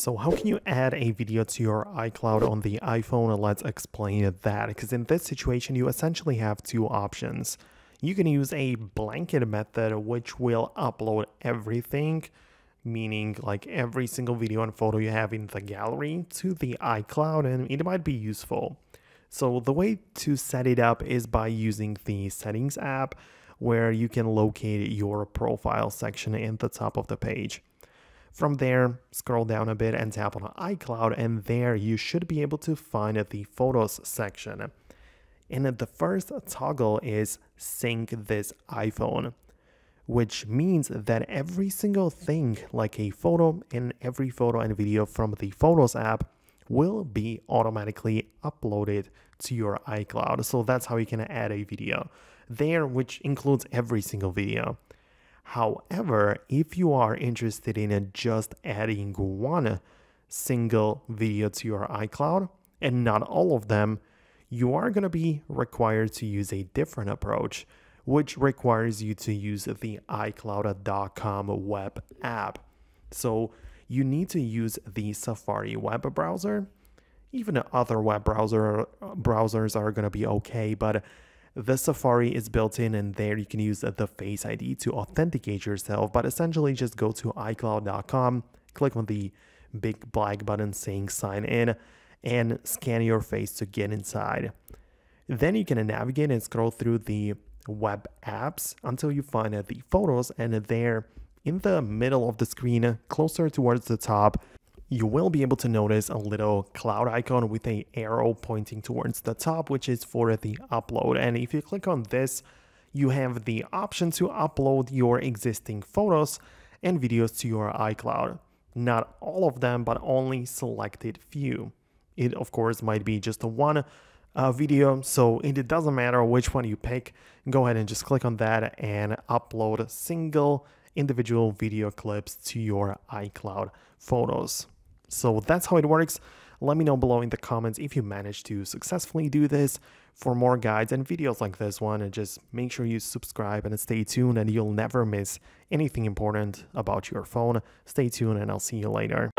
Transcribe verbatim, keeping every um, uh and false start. So how can you add a video to your iCloud on the iPhone? Let's explain that, because in this situation, you essentially have two options. You can use a blanket method, which will upload everything, meaning like every single video and photo you have in the gallery to the iCloud, and it might be useful. So the way to set it up is by using the Settings app, where you can locate your profile section in the top of the page. From there, scroll down a bit and tap on iCloud, and there you should be able to find the Photos section. And the first toggle is Sync this iPhone, which means that every single thing, like a photo and every photo and video from the Photos app, will be automatically uploaded to your iCloud. So that's how you can add a video there, which includes every single video. However, if you are interested in just adding one single video to your iCloud and not all of them, you are going to be required to use a different approach, which requires you to use the iCloud dot com web app. So you need to use the Safari web browser. Even other web browser browsers are going to be okay, but the Safari is built in, and there you can use the Face I D to authenticate yourself. But essentially, just go to iCloud dot com, click on the big black button saying sign in, and scan your face to get inside. Then you can navigate and scroll through the web apps until you find the Photos, and there in the middle of the screen, closer towards the top, you will be able to notice a little cloud icon with an arrow pointing towards the top, which is for the upload. And if you click on this, you have the option to upload your existing photos and videos to your iCloud. Not all of them, but only selected few. It, of course, might be just one uh, video, so it doesn't matter which one you pick. Go ahead and just click on that and upload a single individual video clips to your iCloud Photos. So that's how it works. Let me know below in the comments if you managed to successfully do this. For more guides and videos like this one, and just make sure you subscribe and stay tuned, and you'll never miss anything important about your phone. Stay tuned, and I'll see you later.